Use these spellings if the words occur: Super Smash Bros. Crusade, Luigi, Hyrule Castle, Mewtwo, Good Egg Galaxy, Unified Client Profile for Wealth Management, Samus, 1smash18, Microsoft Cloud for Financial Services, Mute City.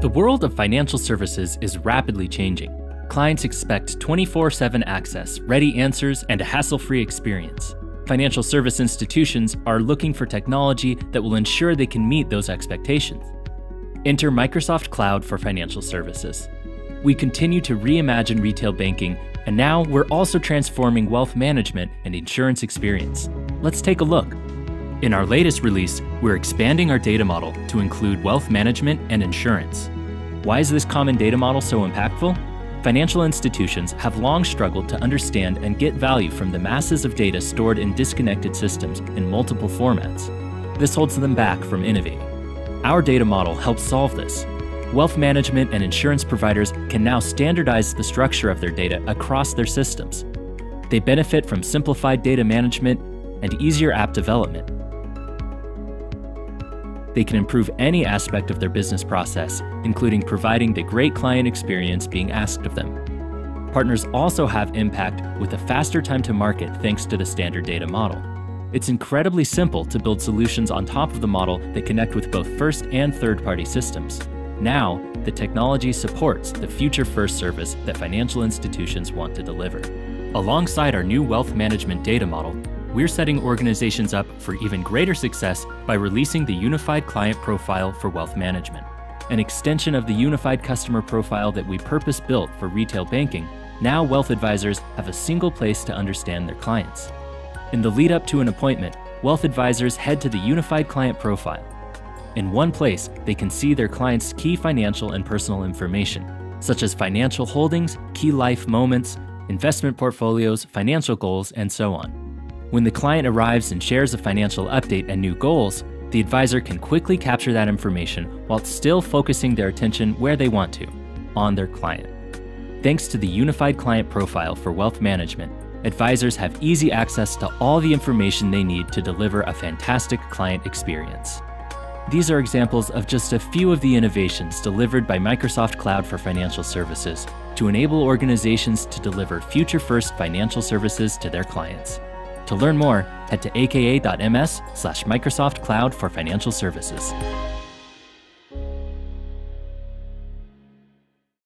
The world of financial services is rapidly changing. Clients expect 24/7 access, ready answers, and a hassle-free experience. Financial service institutions are looking for technology that will ensure they can meet those expectations. Enter Microsoft Cloud for Financial Services. We continue to reimagine retail banking, and now we're also transforming wealth management and insurance experience. Let's take a look. In our latest release, we're expanding our data model to include wealth management and insurance. Why is this common data model so impactful? Financial institutions have long struggled to understand and get value from the masses of data stored in disconnected systems in multiple formats. This holds them back from innovating. Our data model helps solve this. Wealth management and insurance providers can now standardize the structure of their data across their systems. They benefit from simplified data management and easier app development. They can improve any aspect of their business process, including providing the great client experience being asked of them. Partners also have impact with a faster time to market thanks to the standard data model. It's incredibly simple to build solutions on top of the model that connect with both first and third-party systems. Now, the technology supports the future-first service that financial institutions want to deliver. Alongside our new wealth management data model, we're setting organizations up for even greater success by releasing the Unified Client Profile for Wealth Management. An extension of the Unified Customer Profile that we purpose-built for retail banking, now wealth advisors have a single place to understand their clients. In the lead-up to an appointment, wealth advisors head to the Unified Client Profile. In one place, they can see their clients' key financial and personal information, such as financial holdings, key life moments, investment portfolios, financial goals, and so on. When the client arrives and shares a financial update and new goals, the advisor can quickly capture that information while still focusing their attention where they want to, on their client. Thanks to the Unified Client Profile for Wealth Management, advisors have easy access to all the information they need to deliver a fantastic client experience. These are examples of just a few of the innovations delivered by Microsoft Cloud for Financial Services to enable organizations to deliver future-first financial services to their clients. To learn more, head to aka.ms/Microsoft Cloud for Financial Services.